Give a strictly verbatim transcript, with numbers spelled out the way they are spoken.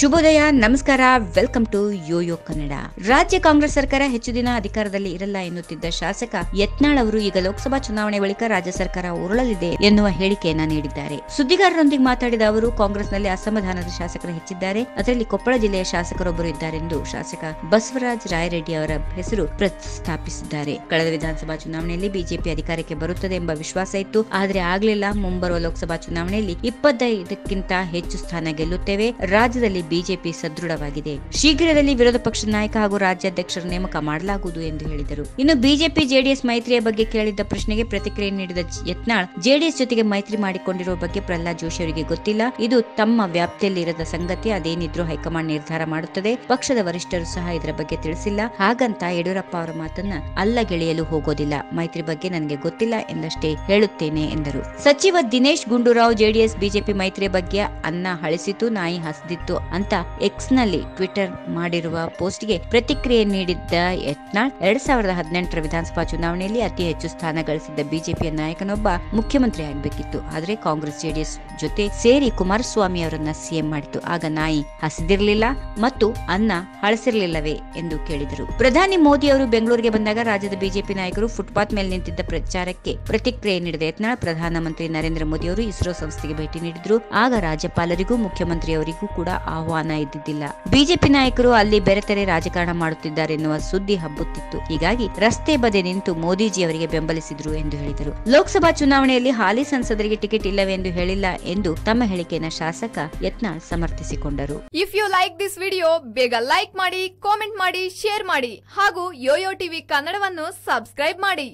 ಶುಭೋದಯ, ನಮಸ್ಕಾರ. Welcome to Yoyo Kannada. ರಾಜ್ಯ ಕಾಂಗ್ರೆಸ್ ಸರ್ಕಾರ ಹೆಚ್ಚು ದಿನ ಅಧಿಕಾರದಲ್ಲಿ ಇರಲ್ಲ ಎನ್ನುತ್ತಿದ್ದ ಶಾಸಕ ಯತ್ನಾಳ್ ಅವರು ಈಗ ಲೋಕಸಭಾ ಚುನಾವಣೆ ಬಳಿಕ ರಾಜ್ಯ ಸರ್ಕಾರ ಉರುಳಲಿದೆ ಎನ್ನುವ ಹೇಳಿಕೆಯನ್ನ ನೀಡಿದ್ದಾರೆ. ಸುದ್ದಿಗಾರರೊಂದಿಗೆ ಮಾತಾಡಿದ ಅವರು, ಕಾಂಗ್ರೆಸ್ನಲ್ಲಿ ಅಸಮಾಧಾನದ ಶಾಸಕರು ಹೆಚ್ಚಿದ್ದಾರೆ, ಅದರಲ್ಲಿ ಕೊಪ್ಪಳ ಜಿಲ್ಲೆಯ ಶಾಸಕರೊಬ್ಬರು ಇದ್ದಾರೆಂದು ಶಾಸಕ ಬಸವರಾಜ್ ರಾಯರೆಡ್ಡಿ ಅವರ ಹೆಸರು ಪ್ರಸ್ತಾಪಿಸಿದ್ದಾರೆ. ಕಳೆದ ವಿಧಾನಸಭಾ ಚುನಾವಣೆಯಲ್ಲಿ ಬಿಜೆಪಿ ಅಧಿಕಾರಕ್ಕೆ ಬರುತ್ತದೆ ಎಂಬ ವಿಶ್ವಾಸ ಇತ್ತು, ಆದರೆ ಆಗ್ಲಿಲ್ಲ. ಮುಂಬರುವ ಲೋಕಸಭಾ ಚುನಾವಣೆಯಲ್ಲಿ ಇಪ್ಪತ್ತೈದಕ್ಕಿಂತ ಹೆಚ್ಚು ಸ್ಥಾನ ಗೆಲ್ಲುತ್ತೇವೆ. ರಾಜ್ಯದಲ್ಲಿ ಬಿಜೆಪಿ ಸದೃಢವಾಗಿದೆ. ಶೀಘ್ರದಲ್ಲಿ ವಿರೋಧ ಪಕ್ಷ ನಾಯಕ ಹಾಗೂ ರಾಜ್ಯಾಧ್ಯಕ್ಷರ ನೇಮಕ ಮಾಡಲಾಗುವುದು ಎಂದು ಹೇಳಿದರು. ಇನ್ನು ಬಿಜೆಪಿ ಜೆಡಿಎಸ್ ಮೈತ್ರಿಯ ಬಗ್ಗೆ ಕೇಳಿದ್ದ ಪ್ರಶ್ನೆಗೆ ಪ್ರತಿಕ್ರಿಯೆ ನೀಡಿದ ಯತ್ನಾಳ್, ಜೆಡಿಎಸ್ ಜೊತೆಗೆ ಮೈತ್ರಿ ಮಾಡಿಕೊಂಡಿರುವ ಬಗ್ಗೆ ಪ್ರಹ್ಲಾದ್ ಜೋಶಿ ಅವರಿಗೆ ಗೊತ್ತಿಲ್ಲ. ಇದು ತಮ್ಮ ವ್ಯಾಪ್ತಿಯಲ್ಲಿ ಇರದ ಸಂಗತಿ. ಅದೇನಿದ್ರೂ ಹೈಕಮಾಂಡ್ ನಿರ್ಧಾರ ಮಾಡುತ್ತದೆ. ಪಕ್ಷದ ವರಿಷ್ಠರು ಸಹ ಇದರ ಬಗ್ಗೆ ತಿಳಿಸಿಲ್ಲ. ಹಾಗಂತ ಯಡಿಯೂರಪ್ಪ ಅವರ ಮಾತನ್ನ ಅಲ್ಲಗೆಳೆಯಲು ಹೋಗೋದಿಲ್ಲ. ಮೈತ್ರಿ ಬಗ್ಗೆ ನನಗೆ ಗೊತ್ತಿಲ್ಲ ಎಂದಷ್ಟೇ ಹೇಳುತ್ತೇನೆ ಎಂದರು. ಸಚಿವ ದಿನೇಶ್ ಗುಂಡೂರಾವ್, ಜೆಡಿಎಸ್ ಬಿಜೆಪಿ ಮೈತ್ರಿಯ ಬಗ್ಗೆ ಅನ್ನ ಹಳಿಸಿತು, ನಾಯಿ ಹಸಿದಿತ್ತು ಅಂತ ಎಕ್ಸ್ ನಲ್ಲಿ ಟ್ವಿಟರ್ ಮಾಡಿರುವ ಪೋಸ್ಟ್ಗೆ ಪ್ರತಿಕ್ರಿಯೆ ನೀಡಿದ್ದ ಯತ್ನಾಳ್, ಎರಡ್ ಸಾವಿರದ ಹದಿನೆಂಟರ ವಿಧಾನಸಭಾ ಚುನಾವಣೆಯಲ್ಲಿ ಅತಿ ಹೆಚ್ಚು ಸ್ಥಾನ ಗಳಿಸಿದ್ದ ಬಿಜೆಪಿಯ ನಾಯಕನೊಬ್ಬ ಮುಖ್ಯಮಂತ್ರಿ ಆಗಬೇಕಿತ್ತು. ಆದರೆ ಕಾಂಗ್ರೆಸ್ ಜೆಡಿಎಸ್ ಜೊತೆ ಸೇರಿ ಕುಮಾರಸ್ವಾಮಿ ಅವರನ್ನ ಸಿಎಂ ಮಾಡಿತು. ಆಗ ನಾಯಿ ಹಸಿದಿರಲಿಲ್ಲ ಮತ್ತು ಅನ್ನ ಹಳಸಿರಲಿಲ್ಲವೇ ಎಂದು ಕೇಳಿದರು. ಪ್ರಧಾನಿ ಮೋದಿ ಅವರು ಬೆಂಗಳೂರಿಗೆ ಬಂದಾಗ ರಾಜ್ಯದ ಬಿಜೆಪಿ ನಾಯಕರು ಫುಟ್ಪಾತ್ ಮೇಲೆ ನಿಂತಿದ್ದ ಪ್ರಚಾರಕ್ಕೆ ಪ್ರತಿಕ್ರಿಯೆ ನೀಡಿದ ಯತ್ನಾಳ್, ಪ್ರಧಾನಮಂತ್ರಿ ನರೇಂದ್ರ ಮೋದಿ ಅವರು ಇಸ್ರೋ ಸಂಸ್ಥೆಗೆ ಭೇಟಿ ನೀಡಿದ್ರು. ಆಗ ರಾಜ್ಯಪಾಲರಿಗೂ ಮುಖ್ಯಮಂತ್ರಿಯವರಿಗೂ ಕೂಡ ಆಹ್ವಾನ ಇದ್ದಿದ್ದಿಲ್ಲ. ಬಿಜೆಪಿ ನಾಯಕರು ಅಲ್ಲಿ ಬೆರೆತರೆ ರಾಜಕಾರಣ ಮಾಡುತ್ತಿದ್ದಾರೆ ಎನ್ನುವ ಸುದ್ದಿ ಹಬ್ಬುತ್ತಿತ್ತು. ಹೀಗಾಗಿ ರಸ್ತೆ ಬದಿ ನಿಂತು ಮೋದಿಜಿಯವರಿಗೆ ಬೆಂಬಲಿಸಿದ್ರು ಎಂದು ಹೇಳಿದರು. ಲೋಕಸಭಾ ಚುನಾವಣೆಯಲ್ಲಿ ಹಾಲಿ ಸಂಸದರಿಗೆ ಟಿಕೆಟ್ ಇಲ್ಲವೆಂದು ಹೇಳಿಲ್ಲ ಎಂದು ತಮ್ಮ ಹೇಳಿಕೆಯನ್ನು ಶಾಸಕ ಯತ್ನಾಳ್ ಸಮರ್ಥಿಸಿಕೊಂಡರು. If you like this video, ಬೇಗ ಲೈಕ್ ಮಾಡಿ, ಕಾಮೆಂಟ್ ಮಾಡಿ, ಶೇರ್ ಮಾಡಿ ಹಾಗೂ ಯೋಯೋ ಟಿವಿ ಕನ್ನಡವನ್ನು ಸಬ್ಸ್ಕ್ರೈಬ್ ಮಾಡಿ.